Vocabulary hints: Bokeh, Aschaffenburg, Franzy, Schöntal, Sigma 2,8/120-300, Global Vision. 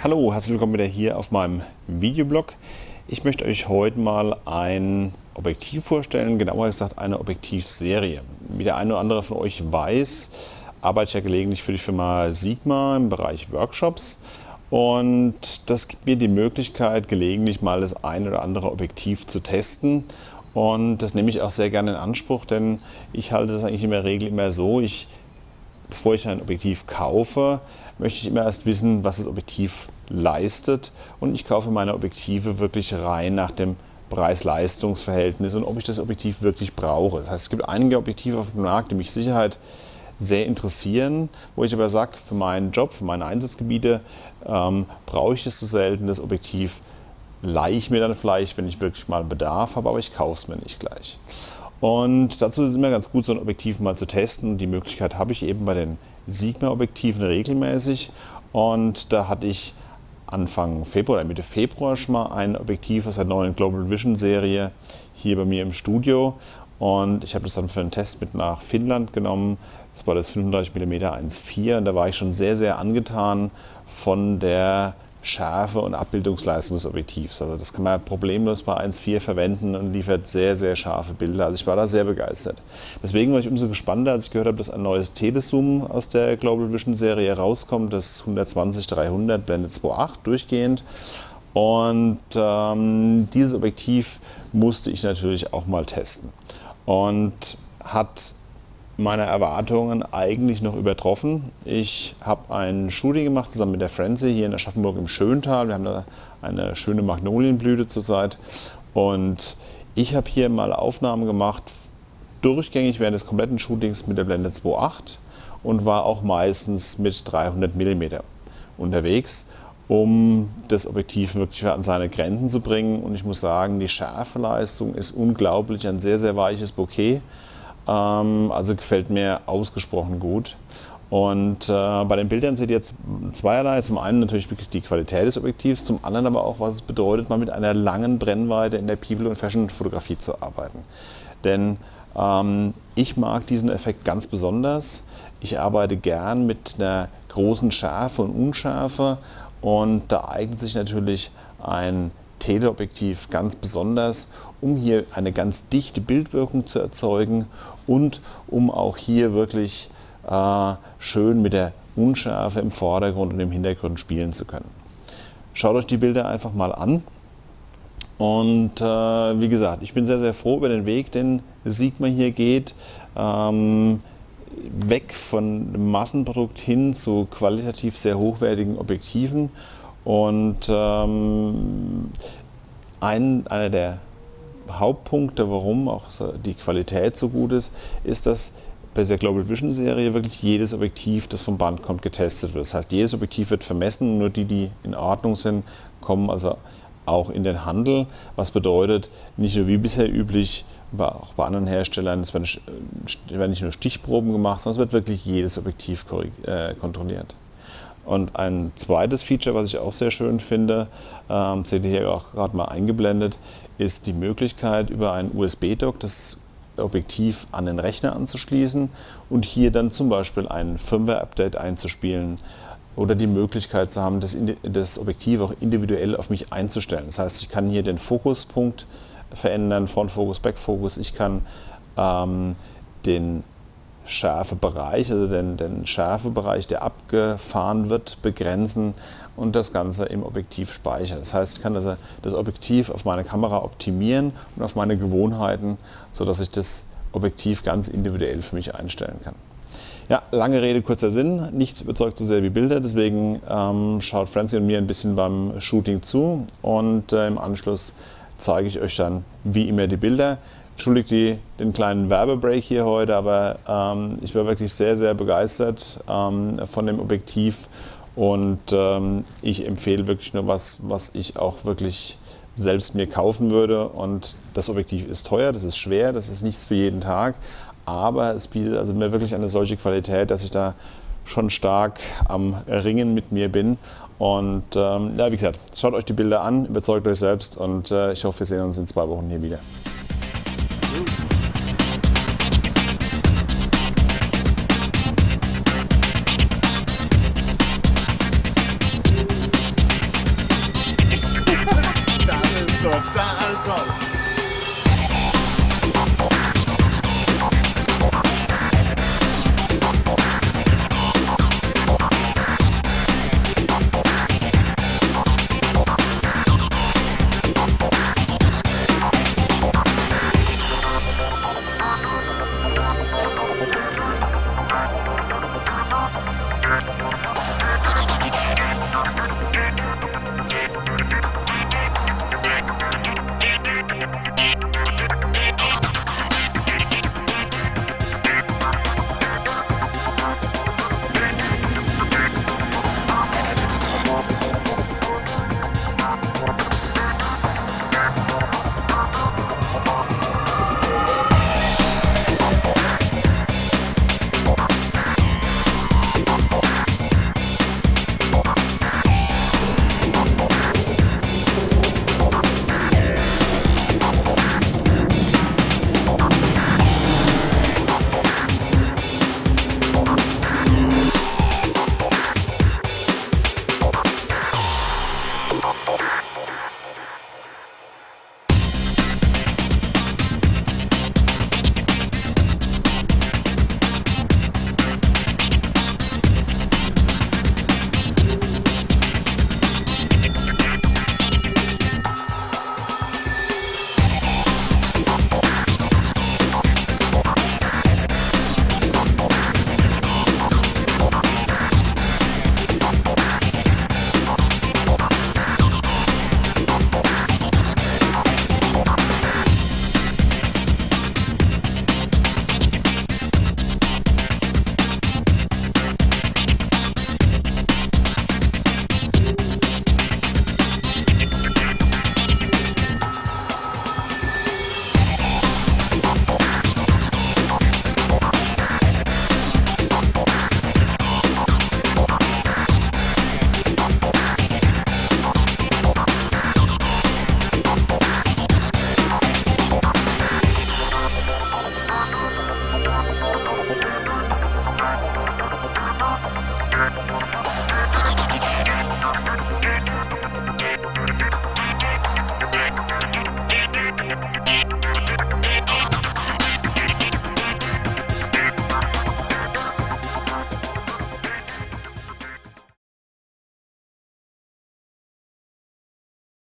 Hallo, herzlich willkommen wieder hier auf meinem Videoblog. Ich möchte euch heute mal ein Objektiv vorstellen, genauer gesagt eine Objektivserie. Wie der eine oder andere von euch weiß, arbeite ich ja gelegentlich für die Firma Sigma im Bereich Workshops und das gibt mir die Möglichkeit, gelegentlich mal das ein oder andere Objektiv zu testen. Und das nehme ich auch sehr gerne in Anspruch, denn ich halte das eigentlich in der Regel immer so, bevor ich ein Objektiv kaufe, möchte ich immer erst wissen, was das Objektiv leistet. Und ich kaufe meine Objektive wirklich rein nach dem Preis-Leistungs-Verhältnis und ob ich das Objektiv wirklich brauche. Das heißt, es gibt einige Objektive auf dem Markt, die mich Sicherheit sehr interessieren, wo ich aber sage, für meinen Job, für meine Einsatzgebiete brauche ich das so selten, das Objektiv leihe ich mir dann vielleicht, wenn ich wirklich mal Bedarf habe, aber ich kaufe es mir nicht gleich. Und dazu ist es immer ganz gut, so ein Objektiv mal zu testen. Und die Möglichkeit habe ich eben bei den Sigma-Objektiven regelmäßig. Und da hatte ich Anfang Februar oder Mitte Februar schon mal ein Objektiv aus der neuen Global Vision Serie hier bei mir im Studio. Und ich habe das dann für einen Test mit nach Finnland genommen. Das war das 35mm 1,4 und da war ich schon sehr, sehr angetan von der Schärfe und Abbildungsleistung des Objektivs. Also das kann man problemlos bei 1,4 verwenden und liefert sehr, sehr scharfe Bilder. Also ich war da sehr begeistert. Deswegen war ich umso gespannter, als ich gehört habe, dass ein neues Telezoom aus der Global Vision Serie rauskommt, das 120-300 Blende 2.8 durchgehend. Und dieses Objektiv musste ich natürlich auch mal testen und hat meine Erwartungen eigentlich noch übertroffen. Ich habe ein Shooting gemacht zusammen mit der Franzy hier in Aschaffenburg im Schöntal. Wir haben da eine schöne Magnolienblüte zurzeit und ich habe hier mal Aufnahmen gemacht, durchgängig während des kompletten Shootings mit der Blende 2.8 und war auch meistens mit 300 mm unterwegs, um das Objektiv wirklich an seine Grenzen zu bringen. Und ich muss sagen, die Schärfeleistung ist unglaublich, ein sehr, sehr weiches Bokeh. Also gefällt mir ausgesprochen gut. Und bei den Bildern seht ihr jetzt zweierlei. Zum einen natürlich wirklich die Qualität des Objektivs, zum anderen aber auch, was es bedeutet, mal mit einer langen Brennweite in der People- und Fashion-Fotografie zu arbeiten. Denn ich mag diesen Effekt ganz besonders. Ich arbeite gern mit einer großen Schärfe und Unschärfe und da eignet sich natürlich ein Teleobjektiv ganz besonders, um hier eine ganz dichte Bildwirkung zu erzeugen und um auch hier wirklich schön mit der Unschärfe im Vordergrund und im Hintergrund spielen zu können. Schaut euch die Bilder einfach mal an und wie gesagt, ich bin sehr, sehr froh über den Weg, den Sigma hier geht. Weg von dem Massenprodukt hin zu qualitativ sehr hochwertigen Objektiven. Und einer der Hauptpunkte, warum auch die Qualität so gut ist, ist, dass bei der Global Vision Serie wirklich jedes Objektiv, das vom Band kommt, getestet wird. Das heißt, jedes Objektiv wird vermessen, nur die, die in Ordnung sind, kommen also auch in den Handel. Was bedeutet, nicht nur wie bisher üblich, aber auch bei anderen Herstellern, es werden nicht nur Stichproben gemacht, sondern es wird wirklich jedes Objektiv kontrolliert. Und ein zweites Feature, was ich auch sehr schön finde, seht ihr hier auch gerade mal eingeblendet, ist die Möglichkeit, über einen USB-Dock das Objektiv an den Rechner anzuschließen und hier dann zum Beispiel ein Firmware-Update einzuspielen oder die Möglichkeit zu haben, das Objektiv auch individuell auf mich einzustellen. Das heißt, ich kann hier den Fokuspunkt verändern, Frontfokus, Backfokus, ich kann den Schärfebereich, also den Schärfebereich, der abgefahren wird, begrenzen und das Ganze im Objektiv speichern. Das heißt, ich kann also das Objektiv auf meine Kamera optimieren und auf meine Gewohnheiten, sodass ich das Objektiv ganz individuell für mich einstellen kann. Ja, lange Rede, kurzer Sinn. Nichts überzeugt so sehr wie Bilder, deswegen schaut Franzy und mir ein bisschen beim Shooting zu und im Anschluss zeige ich euch dann wie immer die Bilder. Entschuldigt den kleinen Werbebreak hier heute, aber ich war wirklich sehr, sehr begeistert von dem Objektiv und ich empfehle wirklich nur was ich auch wirklich selbst mir kaufen würde. Und das Objektiv ist teuer, das ist schwer, das ist nichts für jeden Tag, aber es bietet also mir wirklich eine solche Qualität, dass ich da schon stark am Ringen mit mir bin. Und ja, wie gesagt, schaut euch die Bilder an, überzeugt euch selbst und ich hoffe, wir sehen uns in 2 Wochen hier wieder. Alkohol.